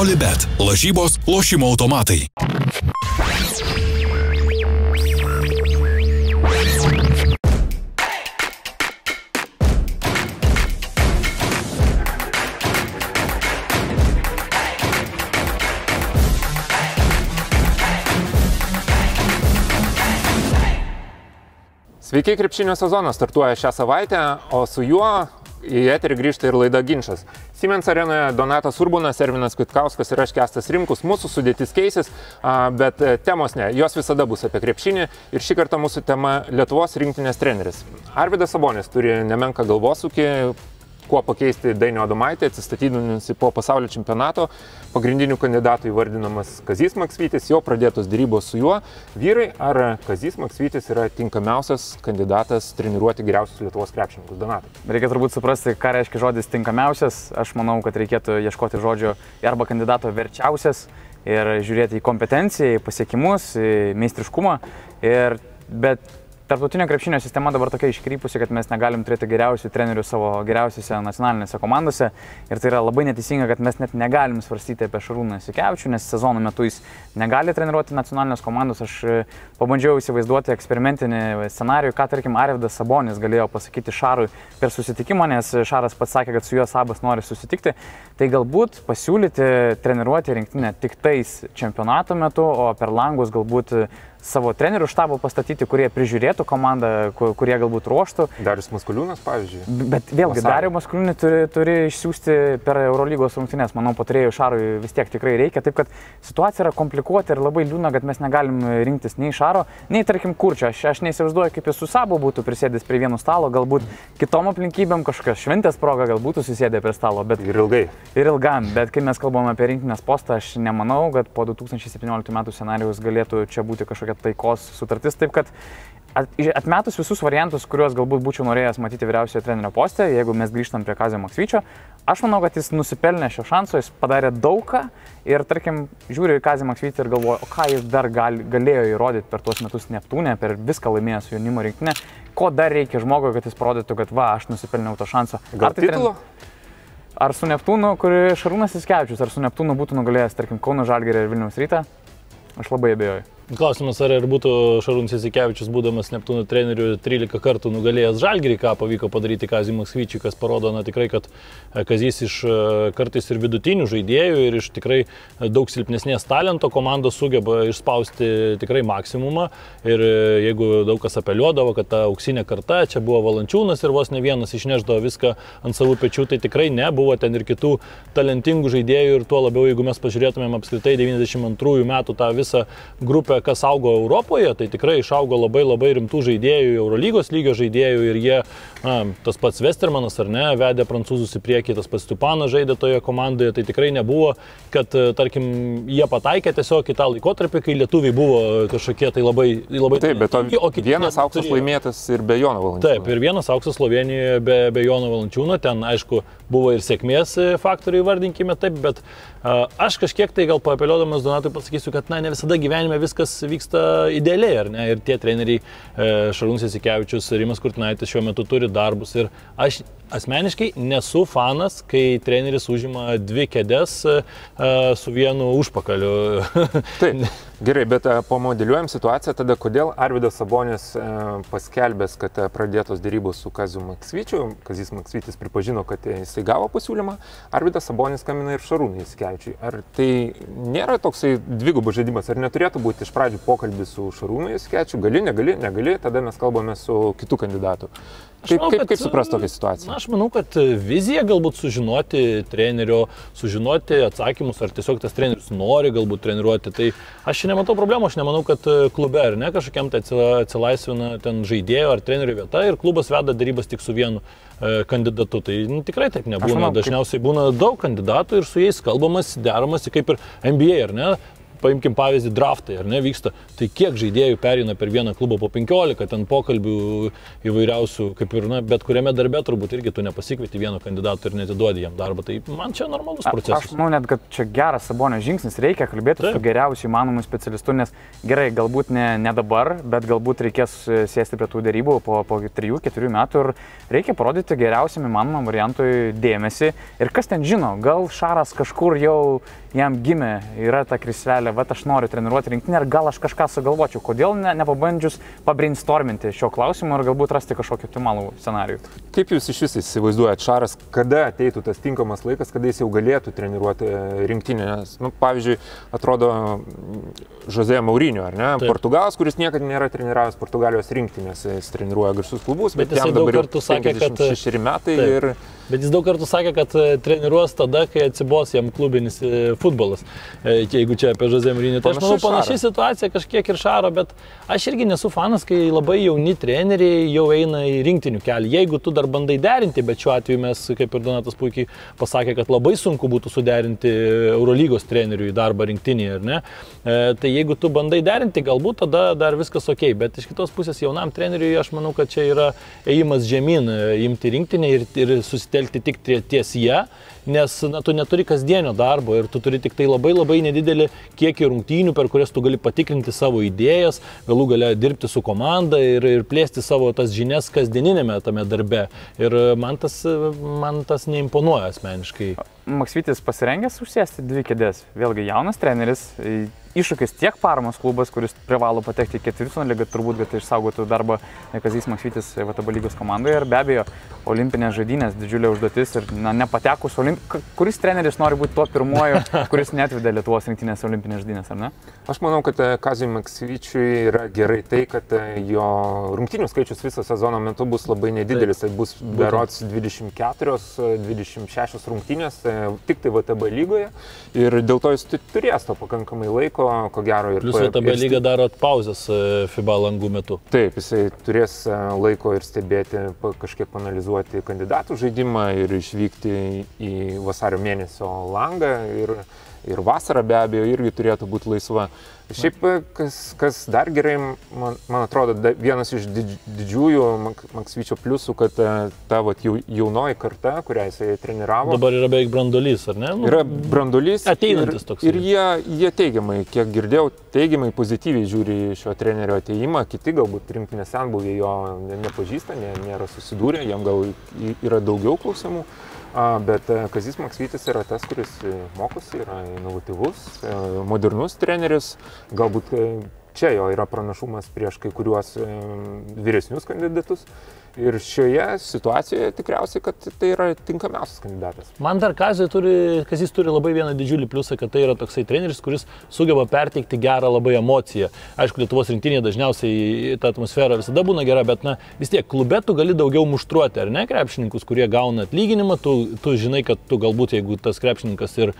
Olibet. Lažybos, lošimo automatai. Sveiki, krepšinio sezonas startuoja šią savaitę, o su juo į eterį grįžta ir laida Ginčas. Siemens arenoje Donatas Urbūnas, Ervinas Kvitkauskas ir aš, Kęstas Rimkus. Mūsų sudėtis keisis, bet temos ne. Jos visada bus apie krepšinį ir šį kartą mūsų tema Lietuvos rinktinės treneris. Arvydas Sabonis turi nemenką galvosūkį, kuo pakeisti Dainio Adomaitį, atsistatydinusi po pasaulio čempionato. Pagrindinių kandidatų įvardinamas Kazys Maksvytis, jau pradėtos derybos su juo. Vyrai, ar Kazys Maksvytis yra tinkamiausias kandidatas treniruoti geriausius Lietuvos krepšininkus? Donatai. Reikia turbūt suprasti, ką reiškia žodis tinkamiausias. Aš manau, kad reikėtų ieškoti žodžio arba kandidato verčiausias ir žiūrėti į kompetenciją, į pasiekimus, į meistriškumą. Bet tarptautinio krepšinio sistema dabar tokia iškrypusi, kad mes negalim turėti geriausių trenerių savo geriausiose nacionalinėse komandose. Ir tai yra labai neteisinga, kad mes net negalim svarstyti apie Šarūną Jasikevičių, nes sezono metu jis negali treniruoti nacionalinės komandos. Aš pabandžiau įsivaizduoti eksperimentinį scenarijų, ką tarkim Arvydas Sabonis galėjo pasakyti Šarui per susitikimą, nes Šaras pats sakė, kad su juo Sabas nori susitikti. Tai galbūt pasiūlyti treniruoti rinktinę tik tais čempionato metu, o per langus galbūt savo trenerių štabą pastatyti, kurie prižiūrėtų komandą, kurie galbūt ruoštų. Darius Maciulevičius, pavyzdžiui. Bet vėlgi, Darių Maciulevičių turi išsiųsti per Eurolygos rungtynes. Manau, patarėjų Šarui vis tiek tikrai reikia. Taip kad situacija yra komplikuota ir labai liūdna, kad mes negalim rinktis nei Šaro, nei tarkim Kurčio. Aš neįsivaizduoju, kaip jis su Sabu būtų prisėdęs prie vieno stalo, galbūt kitom aplinkybėm, kažkokios šventės proga galbūt susėdė prie stalo. Bet ir ilgai. Ir ilgam. Bet kai mes kalbame apie rinktinės postą, aš nemanau, kad po 2017 metų scenarijus galėtų čia būti kažkokia taikos sutartis, taip kad atmetus visus variantus, kuriuos galbūt būčiau norėjęs matyti vyriausiojo trenerio poste, jeigu mes grįžtam prie Kazio Maksvyčio, aš manau, kad jis nusipelnė šio šanso, jis padarė daugą ir tarkim žiūriu į Kazį Maksvytį ir galvoju, o ką jis dar galėjo įrodyti per tuos metus Neptūne, per viską laimėjęs jaunimo rinktinę, ko dar reikia žmogui, kad jis parodytų, kad va, aš nusipelniau to šanso. Gal titulo? Ar su Neptūnu, kurį Šarūnas Jasikevičius, ar su Neptūnu būtų nugalėjęs, tarkim, Kauno Žalgirį ir Vilniaus Rytą? Aš labai abejoju. Klausimas, ar būtų Šarūnas Jasikevičius, būdamas Neptūno treneriu, 13 kartų nugalėjęs Žalgirį, ką pavyko padaryti Kaziui Maksvyčiui, kas parodo, na, tikrai, kad Kazys iš kartais ir vidutinių žaidėjų ir iš tikrai daug silpnesnės talento komandos sugeba išspausti tikrai maksimumą. Ir jeigu daug kas apeliuodavo, kad ta auksinė karta, čia buvo Valančiūnas ir vos ne vienas išneždavo viską ant savų pečių, tai tikrai ne, buvo ten ir kitų talentingų žaidėjų ir tuo labiau, jeigu mes pažiūrėtumėm apskritai 92 metų tą visą grupę, kas augo Europoje, tai tikrai išaugo labai labai rimtų žaidėjų, Eurolygos lygio žaidėjų ir jie, na, tas pats Westermanas ar ne, vedė prancūzus į priekį, tas pats Stupanas žaidė toje komandoje, tai tikrai nebuvo, kad, tarkim, jie pataikė tiesiog į tą laikotarpį, kai lietuviai buvo kažkokie tai labai... Taip, bet vienas auksas laimėtas ir be Jono Valančiūno. Taip, ir vienas auksas Slovenijoje be Jono Valančiūno, ten, aišku, buvo ir sėkmės faktoriai, vardinkime taip, bet aš kažkiek tai gal paapeliuodamas Donatui pasakysiu, kad, na, ne visada gyvenime viskas vyksta idealiai, ar ne? Ir tie treneriai Šarūnas Jasikevičius, Rimas Kurtnaitis šiuo metu turi darbus. Ir aš asmeniškai nesu fanas, kai treneris užima dvi kėdes su vienu užpakaliu. Taip, gerai, bet pamodeliuojam situaciją tada, kodėl Arvydas Sabonis paskelbęs, kad pradėtos derybos su Kaziu Maksvyčiu, Kazys Maksvytis pripažino, kad jisai gavo pasiūlymą, Arvydas Sabonis skambina ir Šarūnui Jasikevičiui. Ar tai nėra toksai dvigubas žaidimas, ar neturėtų būti iš pradžių pokalbį su Šarūnu Jasikevičiu, gali, tada mes kalbame su kitu kandidatu. Kaip suprast tokią situaciją? Aš manau, kad vizija galbūt sužinoti trenerio, sužinoti atsakymus, ar tiesiog tas treneris nori galbūt treniruoti, tai aš nematau problemų, aš nemanau, kad klube ar ne kažkokiam tai atsilaisvina ten žaidėjo ar trenerių vieta ir klubas veda darybas tik su vienu kandidatu. Tai tikrai taip nebūna, manau, dažniausiai būna daug kandidatų ir su jais kalbamas, deramasi kaip ir NBA ar ne? Paimkim pavyzdį, draftai, ar ne, vyksta, tai kiek žaidėjų pereina per vieną klubą po 15, ten pokalbių įvairiausių, kaip ir, na, bet kuriame darbe turbūt irgi tu nepasikvieti vieno kandidato ir netiduodi jam darbą, tai man čia normalus procesas. Aš manau net, kad čia geras Sabonio žingsnis, reikia kalbėti su geriausiu įmanomu specialistu, nes gerai, galbūt ne dabar, bet galbūt reikės sėsti prie tų derybų po 3-4 metų ir reikia parodyti geriausiam įmanomam variantui dėmesį ir kas ten žino, gal Šaras kažkur jau jam gimė, yra ta krislelė, vat aš noriu treniruoti rinktinę ir gal aš kažką sugalvočiau, kodėl nepabandžius pabrainstorminti šio klausimo ir galbūt rasti kažkokį optimalų scenarijų. Kaip jūs iš vis įsivaizduojat, Šaras, kada ateitų tas tinkamas laikas, kada jis jau galėtų treniruoti rinktinę? Nes, nu, pavyzdžiui, atrodo Žozė Murinjo, ar ne? Taip. Portugalas, kuris niekada nėra treniravęs Portugalijos rinktinės, jis treniruoja garsus klubus, bet jam dabar 56 metai ir... Bet jis daug kartų sakė, kad treniruos tada, kai atsibos jam klubinis futbolas, jeigu čia apie Žozę Murinjo. Tai aš manau, panašiai situacija kažkiek ir Šaro, bet aš irgi nesu fanas, kai labai jauni treneriai jau eina į rinktinių kelią. Jeigu tu dar bandai derinti, bet šiuo atveju mes, kaip ir Donatas puikiai pasakė, kad labai sunku būtų suderinti Eurolygos trenerių į darbą rinktinį, ar ne? Tai jeigu tu bandai derinti, galbūt tada dar viskas ok, bet iš kitos pusės jaunam treneriui aš manau, kad čia yra ėjimas žemyn, imti rinktinį ir susitelkti tik ties ją, nes na, tu neturi kasdienio darbo ir tu turi tik tai labai nedidelį kiekį rungtynių, per kurias tu gali patikrinti savo idėjas, galų gale dirbti su komanda ir plėsti savo tas žinias kasdieninėme tame darbe. Ir man tas neimponuoja asmeniškai. Maksvytis pasirengęs užsėsti dvi kėdės. Vėlgi jaunas treneris, iššūkis tiek Parmos klubas, kuris privalo patekti į ketvirtfinalį, kad turbūt kad išsaugotų darbą Kazys Maksvytis VTB lygos komandoje ir be abejo olimpinės žaidynės didžiulė užduotis ir na, nepatekus kuris treneris nori būti tuo pirmuoju, kuris neatvedė Lietuvos rinktinės olimpinės žaidynės, ar ne? Aš manau, kad Kaziui Maksvyčiui yra gerai tai, kad jo rungtynių skaičius visą sezono metu bus labai nedidelis, tai bus berods 24-26 rungtynės tik tai VTB lygoje ir dėl to jis turės to pakankamai laiko. Ko gero ir... Plus VTB lyga daro pauzes FIBA langų metu. Taip, jisai turės laiko ir stebėti, kažkiek analizuoti kandidatų žaidimą ir išvykti į vasario mėnesio langą ir vasarą be abejo irgi turėtų būti laisva. Šiaip, kas dar gerai, man atrodo, vienas iš didžiųjų Maksvyčio pliusų, kad ta vat, jaunoji karta, kurią jisai treniravo... Dabar yra beveik branduolys, ar ne? Yra branduolys. Ateinantis toks. Ir jie teigiamai, kiek girdėjau, teigiamai pozityviai žiūri šio trenerio ateimą, kiti galbūt rinktinės senbuviai jo nepažįsta, nėra susidūrę, jam gal yra daugiau klausimų. Bet Kazys Maksvytis yra tas, kuris mokosi, yra inovatyvus, modernus treneris, galbūt čia jo yra pranašumas prieš kai kuriuos vyresnius kandidatus. Ir šioje situacijoje tikriausiai, kad tai yra tinkamiausias kandidatas. Man dar Kazys turi labai vieną didžiulį pliusą, kad tai yra toksai treneris, kuris sugeba perteikti gerą labai emociją. Aišku, Lietuvos rinktinėje dažniausiai ta atmosfera visada būna gera, bet na, vis tiek klube tu gali daugiau muštruoti, ar ne, krepšininkus, kurie gauna atlyginimą, tu žinai, kad tu galbūt, jeigu tas krepšininkas ir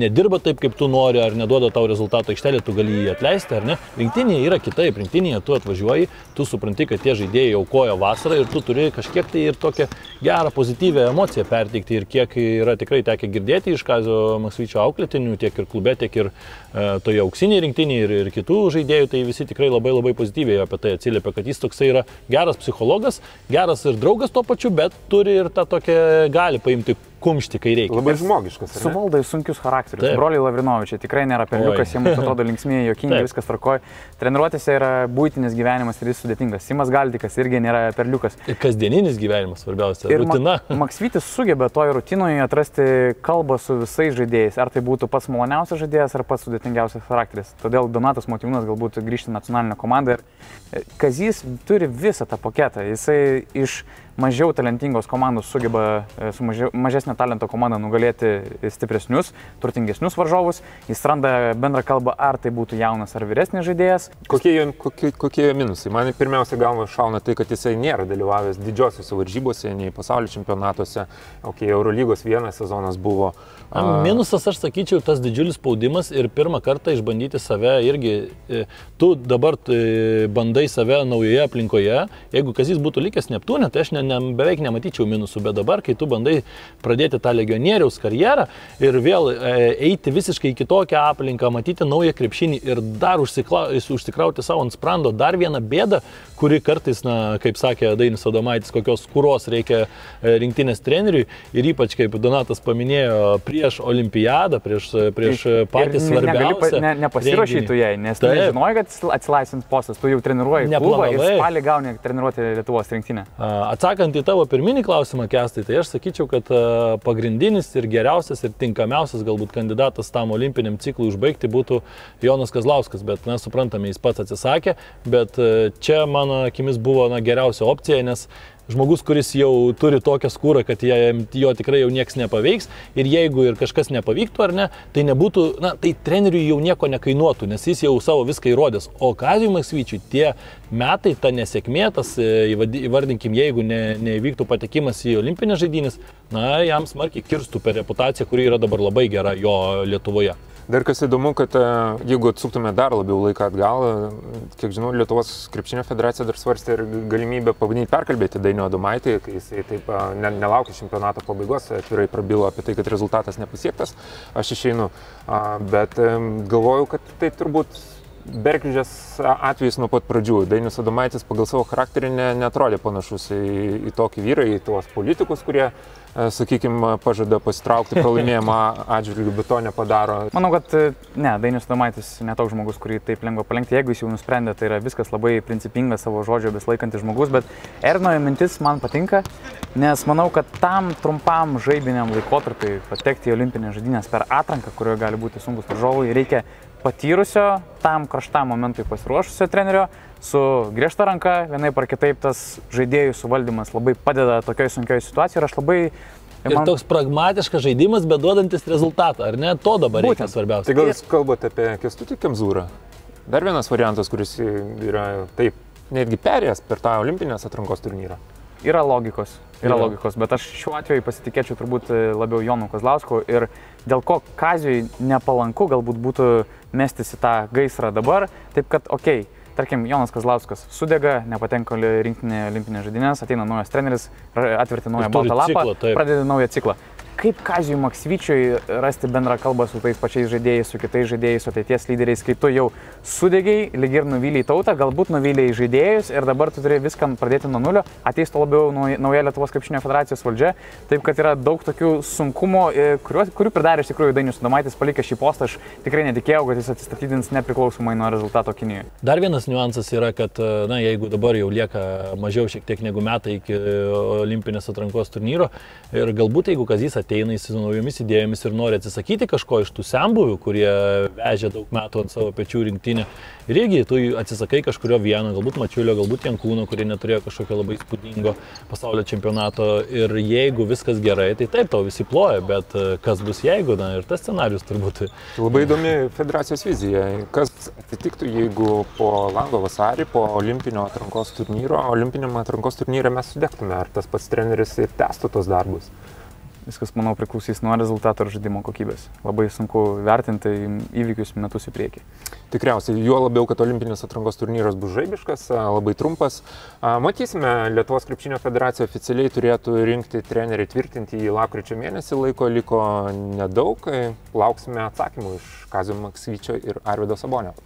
nedirba taip, kaip tu nori, ar neduoda tau rezultato aikštelė, tu gali jį atleisti, ar ne. Rinktinėje yra kitaip, rinktinėje tu atvažiuoji, tu supranti, kad tie žaidėjai aukojo vasarą ir tu turi kažkiek tai ir tokią gerą pozityvę emociją perteikti ir kiek yra tikrai tekę girdėti iš Kazio Maksvyčio auklėtinių, tiek ir klube, tiek ir toje auksinėje rinktinėje ir kitų žaidėjų, tai visi tikrai labai pozityviai apie tai atsiliepia, kad jis toksai yra geras psichologas, geras ir draugas tuo pačiu, bet turi ir tą tokią, gali paimti kumšti, kai reikia. Labai žmogiškas. Suvaldai sunkius charakterius. Taip. Broliai Lavrinovičiai tikrai nėra perliukas, jiems atrodo linksmieji, juokingi, viskas tvarkoja. Treniruotėse yra būtinis gyvenimas ir jis sudėtingas. Simas Galdikas irgi nėra perliukas. Ir kasdieninis gyvenimas svarbiausia. Ir rutina. Maksvytis sugeba toje rutinoje atrasti kalbą su visais žaidėjais. Ar tai būtų pats maloniausias žaidėjas, ar pats sudėtingiausias charakteris. Todėl Donatas Motiejunas galbūt grįžti į nacionalinę komandą. Ir Kazys turi visą tą paketą. Jisai iš mažiau talentingos komandos sugeba su mažesnio talento komanda nugalėti stipresnius, turtingesnius varžovus. Jis randa bendrą kalbą, ar tai būtų jaunas ar vyresnis žaidėjas. Kokie jo minusai? Man pirmiausia galva šauna tai, kad jisai nėra dalyvavęs didžiosiuose varžybose, nei pasaulio čempionatuose. Okay, Eurolygos vienas sezonas buvo. Minusas, aš sakyčiau, tas didžiulis spaudimas ir pirmą kartą išbandyti save irgi. Tu dabar bandai save naujoje aplinkoje. Jeigu Kazys būtų likęs Neptūne, tai aš beveik nematyčiau minusų, bet dabar, kai tu bandai pradėti tą legionieriaus karjerą ir vėl eiti visiškai į kitokią aplinką, matyti naują krepšinį ir dar užsikrauti savo ant sprando dar vieną bėdą, kuri kartais, na, kaip sakė Dainio Adomaitis, kokios kuros reikia rinktinės treneriui ir ypač, kaip Donatas paminėjo, prieš olimpiadą, prieš patį svarbiausią. Nepasiruošytų jai, nes tu nežinoji, kad atsilaisvins postas, tu jau treniruoji klubą ir spalį gauni treniruoti Lietuvos rinktinę. Atsakymas Atsakant į tavo pirminį klausimą, Kęstai, tai aš sakyčiau, kad pagrindinis ir geriausias ir tinkamiausias galbūt kandidatas tam olimpiniam ciklui užbaigti būtų Jonas Kazlauskas, bet mes suprantame, jis pats atsisakė, bet čia mano akimis buvo geriausia opcija, nes žmogus, kuris jau turi tokią skūrą, kad jo tikrai jau niekas nepaveiks ir jeigu ir kažkas nepavyktų ar ne, tai nebūtų, na, tai treneriui jau nieko nekainuotų, nes jis jau savo viską įrodęs. O Kaziui Maksvyčiui tie metai, ta nesėkmė, tas, įvardinkim, jeigu neįvyktų patekimas į olimpinės žaidynės, na, jam smarkiai kirstų per reputaciją, kuri yra dabar labai gera jo Lietuvoje. Dar kas įdomu, kad jeigu atsuktume dar labiau laiką atgal, kiek žinau, Lietuvos krepšinio federacija dar svarstė ir galimybę pabandyti perkalbėti Dainio Adomaitį, kai jisai taip nelaukė čempionato pabaigos, atvirai prabilo apie tai, kad rezultatas nepasiektas, aš išeinu, bet galvoju, kad tai turbūt Bergždžias atvejis nuo pat pradžių. Dainius Adomaitis pagal savo charakterį netrodė panašus į tokį vyrą, į tuos politikus, kurie, sakykime, pažada pasitraukti pralaimėjimą atžvilgiu, bet to nepadaro. Manau, kad ne, Dainius Adomaitis netoks žmogus, kurį taip lengva palenkti. Jeigu jis jau nusprendė, tai yra viskas labai principingas savo žodžio besilaikantis žmogus, bet Ervinojo mintis man patinka, nes manau, kad tam trumpam žaidiniam laikotarpiui patekti į olimpinės žaidynės per atranką, kurioje gali būti sunkus varžovai, reikia patyrusio, tam karštam momentui pasiruošusio trenerio, su griežta ranka, vienaip ar kitaip tas žaidėjų suvaldymas labai padeda tokioj sunkioj situacijai ir aš labai... Ir toks pragmatiškas žaidimas, bet duodantis rezultatą, ar ne? To dabar reikia svarbiausia. Tai gal jūs kalbate apie Kęstutį Kemzūrą? Dar vienas variantas, kuris yra taip, netgi perėjęs per tą olimpinės atrankos turnyrą. Yra logikos, bet aš šiuo atveju pasitikėčiau turbūt labiau Jonu Kazlausku ir dėl ko Kaziui nepalanku galbūt būtų mestis į tą gaisrą dabar, taip kad, okei, tarkim, Jonas Kazlauskas sudega, nepatenka rinktinė olimpinės žaidynės, ateina naujas treneris, atverti naują baltą lapą, pradeda naują ciklą. Kaip Kaziui Maksvyčiui rasti bendrą kalbą su tais pačiais žaidėjais, su kitais žaidėjais, su ateities lyderiais, kai tu jau sudegiai, lyg ir nuvyliai tautą, galbūt nuvyliai žaidėjus ir dabar tu turi viską pradėti nuo nulio, ateis to labiau nauja Lietuvos krepšinio federacijos valdžia, taip kad yra daug tokių sunkumų, kurių pridarė iš tikrųjų Dainius Adomaitis, palikė šį postą, aš tikrai netikėjau, kad jis atsistatydins nepriklausomai nuo rezultato Kinijoje. Dar vienas niuansas yra, kad na, jeigu dabar jau lieka mažiau šiek tiek negu metai iki olimpinės atrankos turnyro ir galbūt jeigu Kazys ateina su naujomis idėjomis ir nori atsisakyti kažko iš tų senbuvių, kurie vežė daug metų ant savo pečių rinktinę. Ir irgi tu atsisakai kažkurio vieno, galbūt Mačiulio, galbūt Jankūno, kurie neturėjo kažkokio labai įspūdingo pasaulio čempionato. Ir jeigu viskas gerai, tai taip, tau visi ploja, bet kas bus jeigu, na, ir tas scenarius turbūt. Labai įdomi federacijos vizija. Kas atsitiktų, jeigu po lango vasarį, po olimpinio atrankos turnyro, olimpiniam atrankos turnyre mes sudegtume, ar tas pats treneris ir tęstų tos darbus? Viskas, manau, priklausys nuo rezultato ir žaidimo kokybės. Labai sunku vertinti įvykius metus į priekį. Tikriausiai, juo labiau, kad olimpinės atrankos turnyras bus žaibiškas, labai trumpas. Matysime, Lietuvos krepšinio federacija oficialiai turėtų rinkti trenerį, tvirtinti į lapkričio mėnesį, laiko liko nedaug. Lauksime atsakymų iš Kazio Maksvyčio ir Arvydo Sabonio.